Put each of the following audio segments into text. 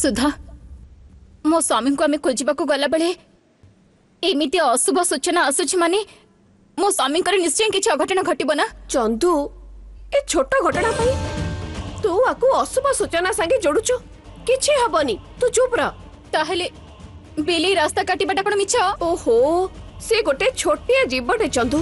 सुधा मो स्वामी को आम खोजा गला बेले एमती अशुभ सूचना आसुची माने मो स्वामी निश्चय किसी अघटन घटना चंदू ए छोट घटना तू आकु अशुभ सूचना संगे जोड़ुचु किसी हबनी तू चुप रही रास्ता काटा मिछ ओहो से गोटे छोटिया जीवटे चंदू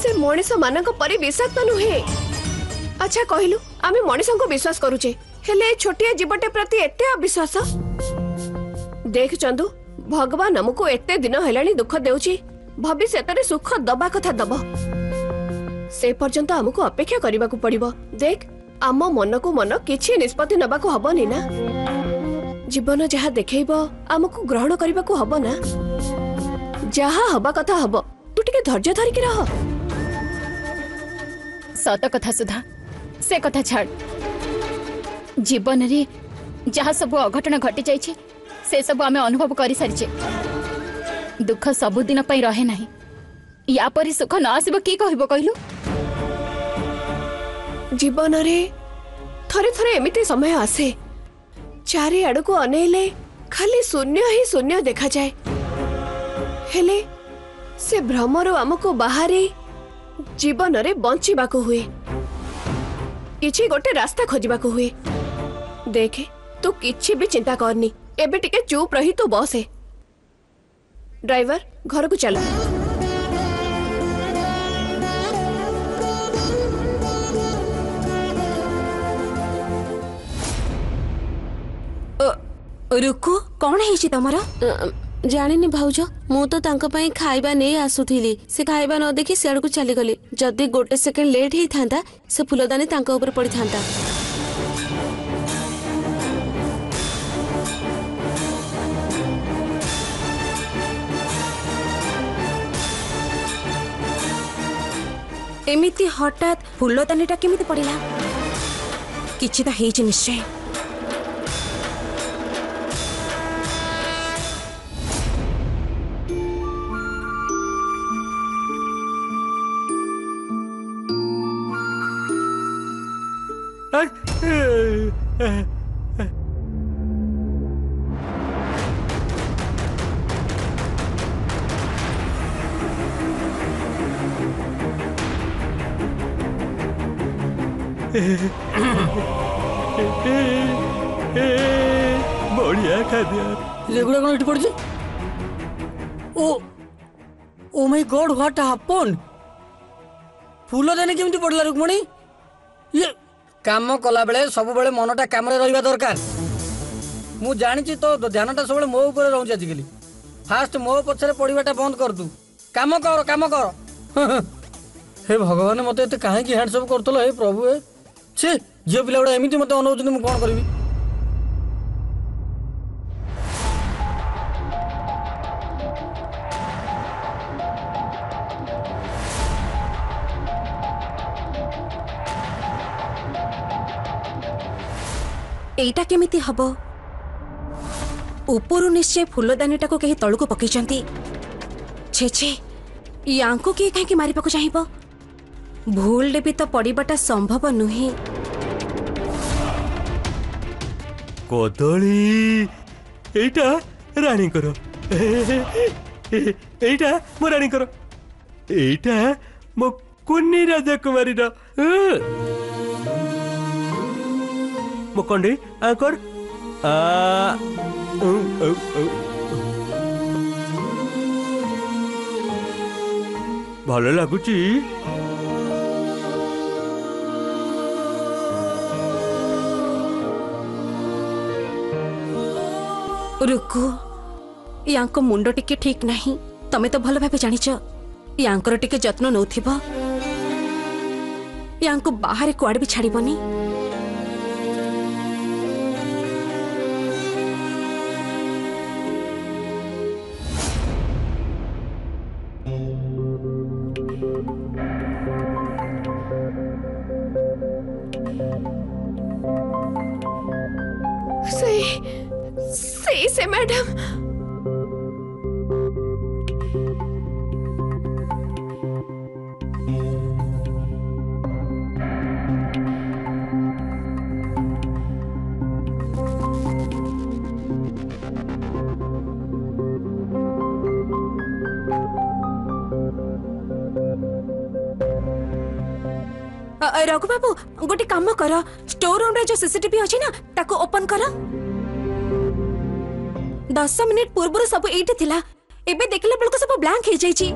से मनीष मान विषाक्त नुहे। अच्छा कहलु आम मनीषों को विश्वास करुचे हेले छोटिया जीवटे प्रति एते अविश्वास देख चंदू भगवान हमको एते दिन हेलाणी दुख देउची भविष्य सुख दबा कथा दब से पर्यंत हमको अपेक्षा करने को पड़िबो देख आम मन को मन किसी निष्पत्ति नबा को हबनी ना जीवन जहा देखैबो हमको ग्रहण करने को हब ना जहा हबा कथा हब तू टिके धैर्य धरिक रह सत कथा सुधा से कथा छाड़ जीवन रे जहा सब अघटन घटी जाइछे से सब आमे अनुभव करि सारिछे दुख सब दिन पई रहे नाही या परि सुख न आसीबो की कहबो कहलु जीवन रे थरे थरे एमिते समय आसे चारि आड़ को अनेले खाली शून्य ही शून्य देखा जाए हेले से भ्रमरो आमको बाहरी जीवन रे बंचीबा को हुए किछि गोटे रास्ता खोजिबा को हुए देखे तू किछि भी चिंता करनी एबे टिके चुप रही तो बस है ड्राइवर घर को चलो रुको कौन है तमरा जानी भाज मु तो तांको पाई खाइबा नहीं आसुथिली से खाइबा न देखी सियाड़ को चली गली जदि गोटे सेकेंड लेट ही था से फुलदानी तांको ऊपर पड़ी था एमिती हठात फुलदानीटा केमिति पड़िला किछि त हेछि निश्चय बढ़िया खाद्य oh my God what happened फूल देने केमती पड़ला रुक्मणी ये काम कला बेले सब बेले मनटा काम रे रहबा दरकार मु जानि तो ध्यानटा सब बेले मो ऊपर रहउछ आजिकली फास्ट मो पछरे पड़ीबाटा बंद कर दू काम कर हे भगवान मते एते काहे की हैंडसम करतलो हे प्रभु हे छे जे पिलाडा एमिति मते अनौजन मु कोन करबी एटा केमिति हबो ऊपरु निश्चय फुलदानीटा को केही तळु को पकई चंती छे छे यांको के काहे की मारी पको चाहिबो भूल डे भी तो पड़ीबाटा संभव नुहे कोदोली एटा रानी करो एटा मो रानी करो एटा मो कुन्नी राजा कुमारी दा मो कंडे आंकर आ ओ ओ ओ भलो लागुची रुको यांको मुंड टिके ठीक नहीं तमे तो भल भाव जाच यांकर टिके जत्न नौथिब यांको बाहर कुआड़ भी छाड़बनी रघु बाबू गोटे काम कर स्टोर रूम रे जो सीसीटीवी अछि ना ताको ओपन कर 10 मिनिट पूर्व सब एठी थिला एबे देखले बलको सब ब्लैंक हे जाई छी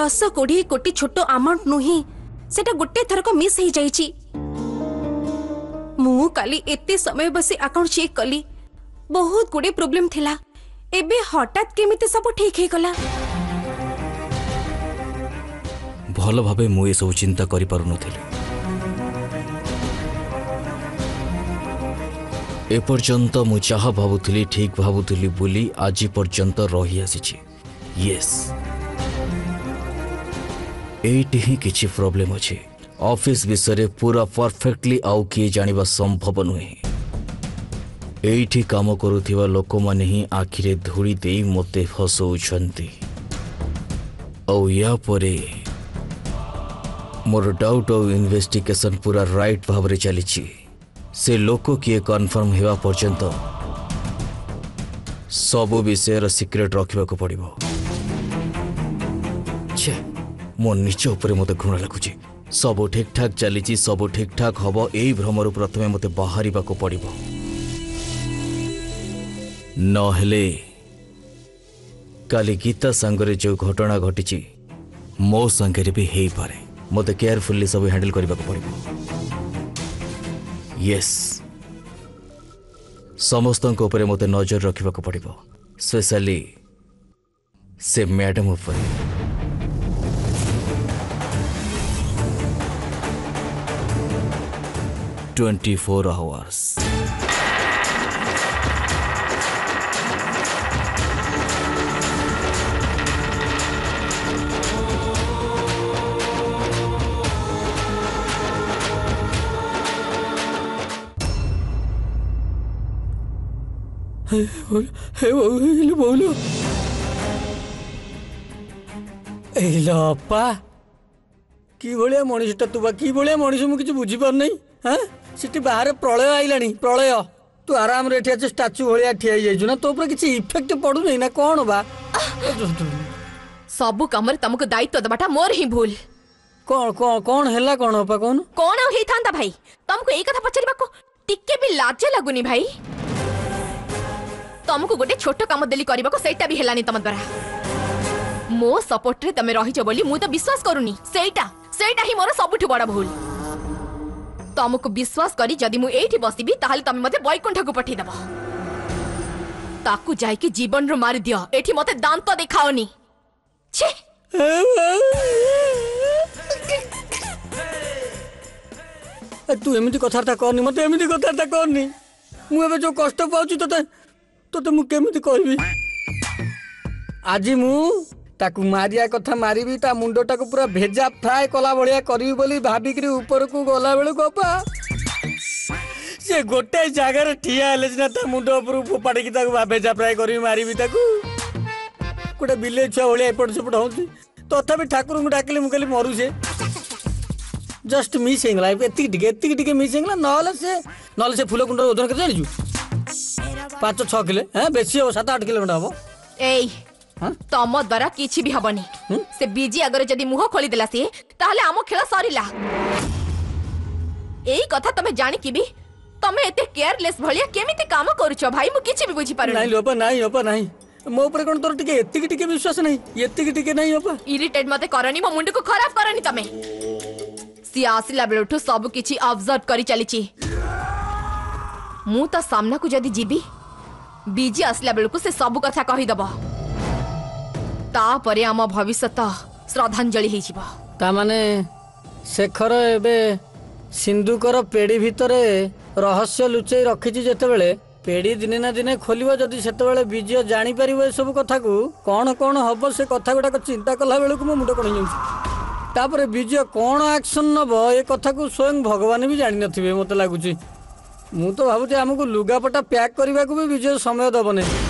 दस कोड़ी कोटी छोट अमाउंट नुही सेटा गोटे थरक मिस हे जाई छी मु काली एते समय बसी अकाउंट चेक कली बहुत गुडे प्रॉब्लम थिला एबे हटात केमिते सब ठीक हे गला भलो भाबे मु ए सब चिंता करि परनु थिले ए पर्यंत मु चाहा भाबुथिली ठीक भाबुथिली बोली आजि पर्यंत रही आसीछि यस एटी ही किछि प्रॉब्लम अछि ऑफिस विषय पूरा परफेक्टली आउ के जानिबा संभव नहे एठी काम करुवा लोक मैंने ही आखिरे धूरी दे मत फसौंट मोर डाउट और इन्वेस्टिगेशन पूरा राइट भाव रे चली से लोक किए कन्फर्म होगा पर्यंत सब विषय सिक्रेट रखा पड़ मो निज उपर मत घृणा लगुच सब ठीक ठाक चली सब ठीक ठाक हम यही भ्रमर प्रथम मत बाहर पड़ नहले काली गीता संगरे जो घटना घटी मो संगे भी हो पाए मत केयरफुल्ली सब हैंडल करने को पड़ो यस समस्त मत नजर रखा पड़ो स्पेशली से मैडम उपर ट्वेंटी फोर आवर्स बोलो एलापा की भलिया मनीषटा तू बा की भलिया मनीष मु किछ बुझी पार नै हां सिटी बाहर प्रलय आइलानी प्रलय तू आराम रे ठिया स्टैचू भलिया ठिया जाय जु ना तो ऊपर किछ इफेक्ट पड़ु नै ना कोन बा सब कमर तमको दायित्व दबाटा मोर ही भूल कोन कोन कोन हैला कोन अपा कोन कोन हे थांता भाई तमको ए कथा पछरिबा को टिके भी लाज लागुनी भाई तुमको गोटे छोट काम देली करबा को सेटा भी हेलानी तुम द्वारा मो सपोर्ट रे तमे रहिजो बोली मु तो विश्वास करूनी सेटा ही मोर सबुठु बड़ा भूल तुमको विश्वास करी जदी मु एठी बसीबी ताहाले तमे मते बैकुंठा को पठि देबो ताकू जाय के जीवन रो मार दियो एठी मते दांत देखाओनी छी तू एमिति कथाटा करनी मते एमिति कथाटा करनी मु एबे जो कष्ट पाउची तते तो तुम केमती कहबी आज मु ताकू मारिया कथा मारिबी ता मुंडटा को पूरा भेजा फ्राई कला भलिया करबी बोली भाबी करी ऊपर को गला बेल कोपा से गोटे जागा रे ठिया हले ना ता मुंडो ऊपर फोपाडी की ताकू भेजा फ्राई करबी मारिबी ताकू कोटा बिले छुआ भलिया एपट सपट होती तथापि ठाकुर को डाकली मु कहली मरू से जस्ट मिसिंग लाइफ एति टिके मिसिंग ला नले से फूल कुंडर ओजन कर जानि जु 5-6 किलो बेसी हो 7-8 किलो हम ए तम द्वारा किछि भी हबनी से बीजी अगर जदी मुह खोली देला से ताले आमो खेल सरीला एई कथा तमे जानि कि भी तमे एते केयरलेस भलिया केमिति काम करूछो भाई मु किछि भी बुझी पारु नै ओपा नै मो ऊपर कोन तोर टिके एतिक विश्वास नै एतिक नै ओपा इरिटेट मते करनी मो मुंड को खराब करनी तमे सियासिला बेलठो सब किछि ऑब्जर्व करी चलीछि मु ता सामना को जदी जीबी बीजी असला बेलकु से सब कथा कहि दबो ता परे आम भविष्यत श्रद्धांजलि हे जीवो ता माने शेखर एबे सिंधुकर पेड़ी भितरे रहस्य लुचै रखिछि जते बेले पेड़ी दिने ना दिने खोलिबो जदी सेते बेले बीजी जानि परिबो ए सब कथा को कोन हबो से कथा गोटा को चिंता कला बेलकु मो मुंड कोन जाउछि ता परे बीजी कोन एक्शन नबो ए कथा को स्वयं भगवान भी जानि नथिबे मते लागुछि मु तो भावुचे आमको लुगापटा पैक करने को भी विजय समय दबने।